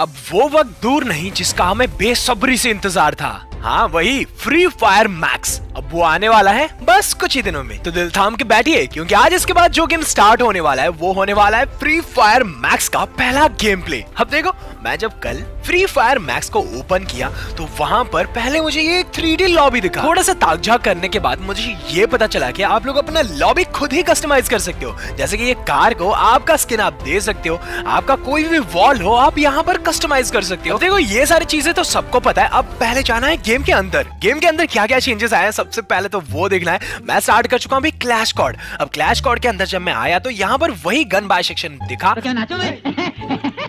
अब वो वक्त दूर नहीं जिसका हमें बेसब्री से इंतजार था। हाँ वही फ्री फायर मैक्स, अब वो आने वाला है बस कुछ ही दिनों में। तो दिल थाम के बैठिए क्योंकि आज इसके बाद जो गेम स्टार्ट होने वाला है वो होने वाला है फ्री फायर मैक्स का पहला गेम प्ले। अब देखो, मैं जब कल फ्री फायर मैक्स को ओपन किया तो वहाँ पर पहले मुझे ये 3D लॉबी दिखा। थोड़ा सा ताक झांक करने के बाद मुझे ये पता चला कि आप लोग अपना लॉबी खुद ही कस्टमाइज कर सकते हो। जैसे कि ये कार को आपका स्किन आप दे सकते हो, आपका कोई भी वॉल हो आप यहाँ पर कस्टमाइज कर सकते हो। देखो ये सारी चीजें तो सबको पता है, अब पहले जाना है गेम के अंदर। गेम के अंदर क्या क्या चेंजेस आए हैं सबसे पहले तो वो देखना है। मैं स्टार्ट कर चुका हूँ क्लैश कॉर्ड। अब क्लैश कॉर्ड के अंदर जब मैं आया तो यहाँ पर वही गन बाय सेक्शन दिखा।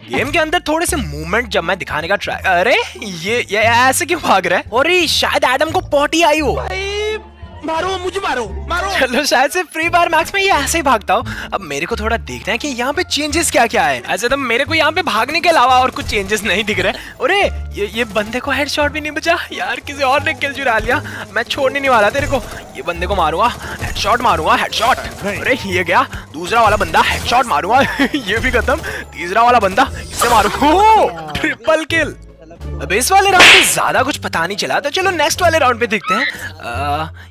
गेम के अंदर थोड़े से मूवमेंट जब मैं दिखाने का ट्राई, अरे ये ऐसे क्यों भाग रहा है? और ये शायद एडम को पॉटी आई हो। मारो मुझे, मारो। चलो शायद से फ्री फायर मैक्स में ये ऐसे ही भागता हो। अब मेरे को थोड़ा देखना है कि यहाँ पे चेंजेस क्या क्या है। ऐसे तो मेरे को यहाँ पे भागने के अलावा और कुछ चेंजेस नहीं दिख रहे। अरे ये बंदे को हेडशॉट भी नहीं बचा यार, किसी और ने किल चुरा लिया। मैं छोड़ने नहीं वाला तेरे को, ये बंदे को मारूंगा, हेडशॉट मारूंगा, हेडशॉट। अरे ये गया, दूसरा वाला बंदा, हेडशॉट मारूंगा, ये भी खत्म, तीसरा वाला बंदा, इसे मारूंगा, ट्रिपल किल। अब इस वाले राउंड में ज्यादा कुछ पता नहीं चला तो चलो नेक्स्ट वाले राउंड पे देखते हैं।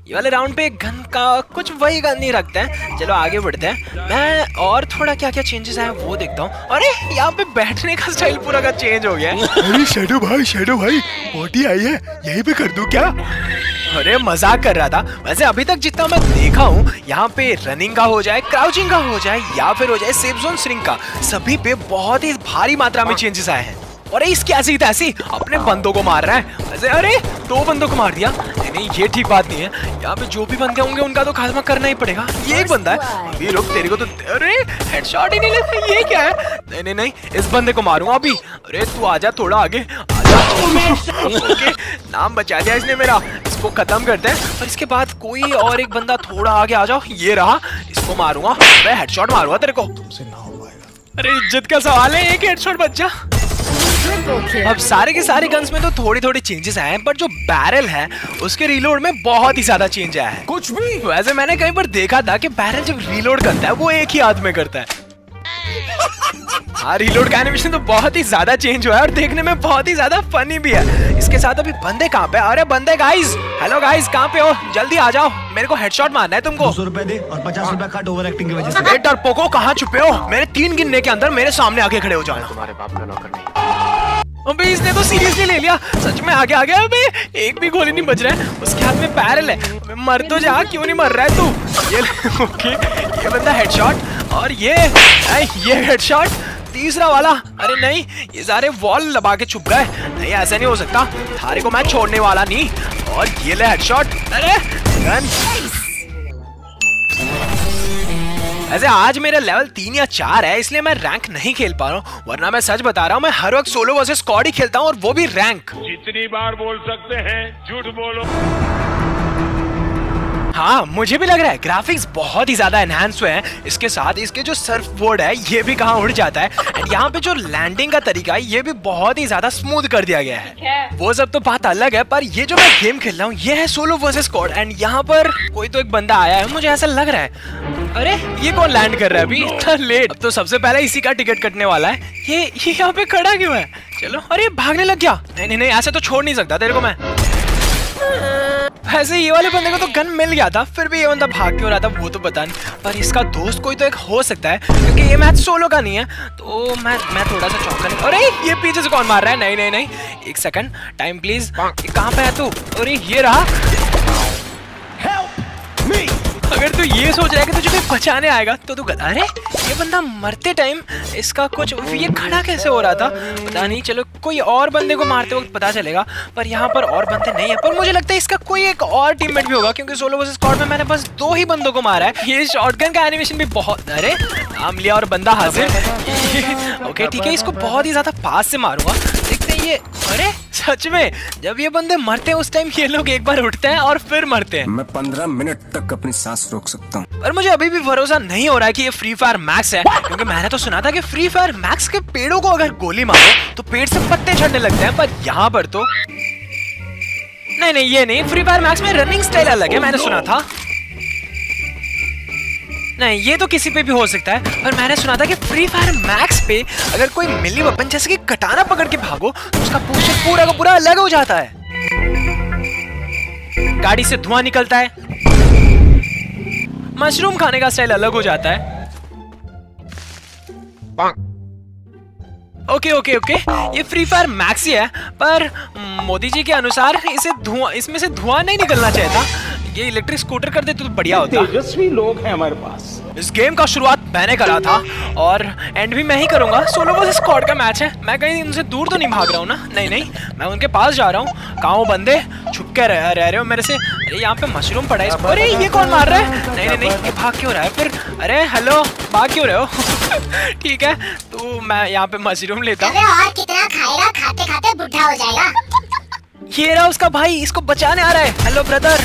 ये वाले राउंड पे गन का कुछ वही गन नहीं रखते हैं। चलो आगे बढ़ते हैं, मैं और थोड़ा क्या क्या चेंजेस आए वो देखता हूँ। अरे यहाँ पे बैठने का स्टाइल पूरा का चेंज हो गया है। अरे शेडो भाई पोटी आई है, यही पे कर दूं क्या? अरे मजाक कर रहा था। वैसे अभी तक जितना मैं देखा हूँ यहाँ पे रनिंग का हो जाए, क्राउचिंग का हो जाए या फिर हो जाए सेफ जोन स्ट्रिंग का, सभी पे बहुत ही भारी मात्रा में चेंजेस आए हैं। और इसकी ऐसी तैसी अपने बंदों को मार रहा है। वैसे अरे दो बंदों को मार दिया, नहीं ये ठीक बात नहीं है। यहाँ पे जो भी बंदे होंगे उनका तो खात्मा करना ही पड़ेगा। ये एक बंदा है, अभी रुक तेरे को तो, अरे हेडशॉट ही नहीं लगा, ये क्या है? नहीं इस बंदे को मारूंगा अभी। अरे तू आजा थोड़ा आगे, ओके नाम बचा दिया इसने मेरा। इसको खत्म करते हैं और इसके बाद कोई और एक बंदा थोड़ा आगे आ जाओ, ये रहा, इसको मारूंगा, मैं हेडशॉट मारूंगा तेरे को। अरे इज्जत का सवाल है, एक हेडशॉट बच्चा। अब सारे के सारे गन्स में तो थोड़े थोड़े चेंजेस आए हैं, पर जो बैरल है उसके रीलोड में बहुत ही ज्यादा चेंज आया है। कुछ भी वैसे मैंने कहीं पर देखा था कि बैरल जब रीलोड करता है वो एक ही हाथ में करता है। हाँ रीलोड का एनिमेशन तो बहुत ही ज्यादा चेंज हुआ है और देखने में बहुत ही ज्यादा फनी भी है। इसके साथ अभी बंदे कहाँ पे? अरे बंदे गाइस, हेलो गाइस, कहाँ पे हो? जल्दी आ जाओ, मेरे को हेडशॉट मारना है तुमको। 200 रुपए दे और 50 रुपए कट ओवर एक्टिंग की वजह से। अरे डरपोको कहाँ छुपे हो? मेरे 3 गिनने के अंदर मेरे सामने आके खड़े हो जाना। तुम्हारे बाप का नौकर नहीं। अबे इसने तो सीरियसली ले लिया, सच में आगे आ गया। अबे एक भी गोली नहीं बज रहा है, उसके हाथ में बैरल है। मर तो जा, क्यों नहीं मर रहा है तू? ये ओके, ये बंदा हेडशॉट और ये हेडशॉट, तीसरा वाला। अरे नहीं, ये सारे वॉल लगा के छुप गए। नहीं ऐसा नहीं हो सकता, थारे को मैं छोड़ने वाला नहीं। और ये ले हेडशॉट। अरे गन। ऐसे आज मेरा लेवल 3 या 4 है, इसलिए मैं रैंक नहीं खेल पा रहा हूँ, वरना मैं सच बता रहा हूँ मैं हर वक्त सोलो वर्सेस स्क्वाड ही खेलता हूँ, और वो भी रैंक। जितनी बार बोल सकते हैं झूठ बोलो। हाँ मुझे भी लग रहा है ग्राफिक्स बहुत ही ज्यादा एनहांस हुए हैं। इसके साथ इसके जो सर्फ बोर्ड है ये भी कहाँ उड़ जाता है। एंड यहाँ पे जो लैंडिंग का तरीका है ये भी बहुत ही ज्यादा स्मूथ कर दिया गया है। वो सब तो बात अलग है, पर ये जो मैं गेम खेल रहा हूँ ये है सोलो वर्सेस स्क्वाड। एंड यहाँ पर कोई तो एक बंदा आया है, मुझे ऐसा लग रहा है। अरे ये कौन लैंड कर रहा है अभी इतना लेट? अब तो सबसे पहले इसी का टिकट कटने वाला है। ये यहाँ पे खड़ा क्यों है? चलो, अरे भागने लग गया। नहीं ऐसे तो छोड़ नहीं सकता तेरे को मैं। वैसे ये वाले बंदे को तो गन मिल गया था, फिर भी ये बंदा भाग क्यों रहा था वो तो पता नहीं। पर इसका दोस्त कोई तो एक हो सकता है, क्योंकि ये मैच सोलो का नहीं है तो मैं थोड़ा सा चौंका। अरे ये पीछे से कौन मार रहा है? नहीं, एक सेकंड, टाइम प्लीज। कहाँ पे है तू? अरे ये रहा। अगर तू ये सोच रहा है कि तुझे बचाने आएगा तो तू गलत। अरे ये बंदा मरते टाइम इसका कुछ, ये खड़ा कैसे हो रहा था पता नहीं। चलो कोई और बंदे को मारते वक्त पता चलेगा, पर यहाँ पर और बंदे नहीं है। पर मुझे लगता है इसका कोई एक और टीममेट भी होगा, क्योंकि सोलो वर्सेस स्क्वाड में मैंने बस 2 ही बंदों को मारा है। ये शॉटगन का एनिमेशन भी बहुत, अरे नाम लिया और बंदा हाजिर। ओके ठीक है, इसको बहुत ही ज़्यादा पास से मारूंगा, देखते हैं ये। अरे सच में जब ये बंदे मरते हैं उस टाइम ये लोग एक बार उठते हैं और फिर मरते हैं। मैं 15 मिनट तक अपनी सांस रोक सकता हूँ। पर मुझे अभी भी भरोसा नहीं हो रहा है कि ये फ्री फायर मैक्स है, क्योंकि मैंने तो सुना था कि फ्री फायर मैक्स के पेड़ों को अगर गोली मारो तो पेड़ से पत्ते झड़ने लगते हैं, पर यहाँ पर तो नहीं, ये नहीं। फ्री फायर मैक्स में रनिंग स्टाइल अलग है, मैंने सुना था। नहीं, ये तो किसी पे भी हो सकता है, पर मैंने सुना था कि फ्री फायर मैक्स पे अगर कोई मिली वेपन जैसे कि कटाना पकड़ के भागो तो उसका पोर्शन पूरा का पूरा अलग हो जाता है, गाड़ी से धुआं निकलता है, मशरूम खाने का स्टाइल अलग हो जाता है। ओके ओके ओके, ये फ्री फायर मैक्स ही है, पर मोदी जी के अनुसार इसे धुआं, इसमें से धुआं नहीं निकलना चाहिए था। ये इलेक्ट्रिक स्कूटर कर देते तो बढ़िया होता। तेजस्वी लोग हैं हमारे पास। इस गेम का शुरुआत मैंने करा था और एंड भी मैं ही करूंगा। सोलो वर्सेस स्क्वाड का मैच है, मैं कहीं उनसे दूर तो नहीं भाग रहा हूँ ना? नहीं नहीं, मैं उनके पास जा रहा हूँ। कहाँ हो बंदे, छुप के रह रहे हो मेरे से? अरे यहाँ पे मशरूम पड़ा है। अरे ये कौन मार रहा है? नहीं नहीं नहीं, ये भाग क्यों रहा है फिर? अरे हेलो, भाग क्यों रहे हो? ठीक है, तो मैं यहाँ पे मशरूम लेता हूँ। खाते खाते बूढ़ा हो जाएगा। ये रहा उसका भाई, इसको बचाने आ रहा है। Hello brother.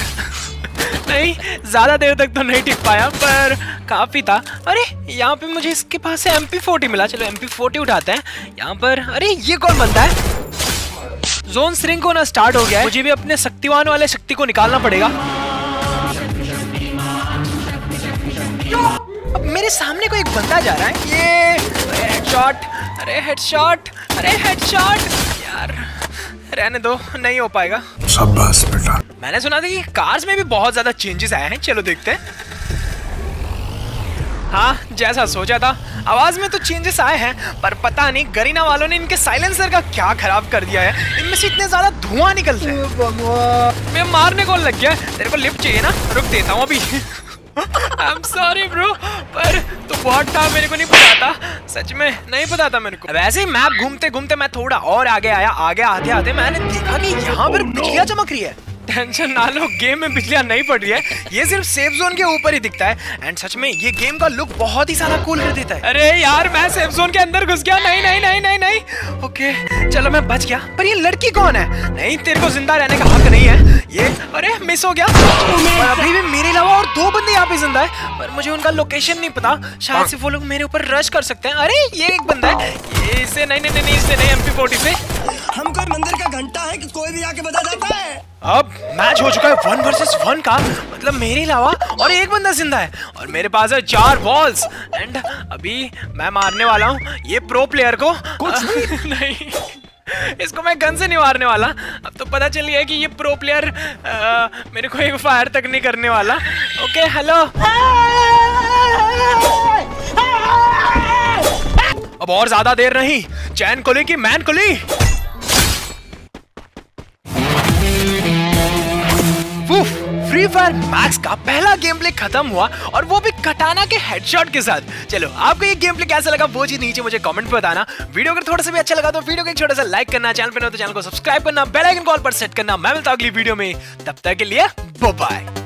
नहीं, ज़्यादा देर तक तो नहीं टिक पाया, पर काफ़ी था। अरे यहाँ पे मुझे इसके पास से MP40 मिला, चलो MP40 उठाते हैं यहाँ पर। अरे ये कौन बनता है? जोन श्रिंक होना स्टार्ट हो गया है, मुझे भी अपने शक्तिवान वाले शक्ति को निकालना पड़ेगा। अब मेरे सामने कोई एक बंदा जा रहा है। ये हेडशॉट, अरे हेडशॉट, अरे हेडशॉट, यार रहने दो, नहीं हो पाएगा। शाबाश बेटा। मैंने सुना था कि कार्स में भी बहुत ज्यादा चेंजेस आए हैं, चलो देखते हैं। हाँ, जैसा सोचा था, आवाज में तो चेंजेस आए हैं, पर पता नहीं गरीना वालों ने इनके साइलेंसर का क्या खराब कर दिया है। इनमें से इतने ज्यादा धुआं निकलते हैं। मैं मारने को लग गया। तेरे को लिफ्ट चाहिए ना? रुक देता हूँ अभी। आई एम सॉरी ब्रो, पर तो बहुत था, मेरे को नहीं पता था, सच में नहीं पता था मेरे को। वैसे ही मैप घूमते घूमते मैं थोड़ा और आगे आया। आगे आते आते मैंने देखा कि यहाँ पर बिजलियाँ चमक रही है। टेंशन ना लो, गेम में बिजलियाँ नहीं पड़ रही है, ये सिर्फ सेफ जोन के ऊपर ही दिखता है। एंड सच में ये गेम का लुक बहुत ही सारा कूल कर देता है। अरे यार, मैं सेफ जोन के अंदर घुस गया। नहीं नहीं नहीं नहीं नहीं, ओके चलो मैं बच गया। पर ये लड़की कौन है? नहीं, तेरे को जिंदा रहने का हक नहीं है ये। अरे मिस हो गया। अभी भी मेरे अलावा और दो बंदे यहाँ पे जिंदा है, पर मुझे उनका लोकेशन नहीं पता। शायद से वो लोग मेरे ऊपर रश कर सकते हैं। अरे ये एक बंदा है, ये इससे नहीं नहीं नहीं, इससे नहीं। MP40 से हम कोई मंदिर का घंटा है कि कोई भी आके बता जाता है। अब मैच हो चुका है 1 versus 1 का, मतलब मेरे अलावा और एक बंदा जिंदा है और मेरे पास है 4 balls। एंड अभी मैं मारने वाला हूँ ये प्रो प्लेयर को। कुछ नहीं, इसको मैं गन से नहीं मारने वाला। अब तो पता चल गया है कि ये प्रो प्लेयर मेरे को एक फायर तक नहीं करने वाला। Okay hello. अब और ज्यादा देर नहीं, चैन कोली की मैन कोली। फ्री फायर मैक्स का पहला गेम प्ले खत्म हुआ और वो भी कटाना के हेडशॉट के साथ। चलो आपको ये गेम प्ले कैसा लगा वो चीज नीचे मुझे कमेंट में बताना। वीडियो अगर थोड़ा सा भी अच्छा लगा तो वीडियो को एक छोटा सा लाइक करना, चैनल पर नए हो तो चैनल को सब्सक्राइब करना, बेल आइकन कॉल पर सेट करना। मैं मिलता हूं अगली वीडियो में, तब तक के लिए बाय बाय।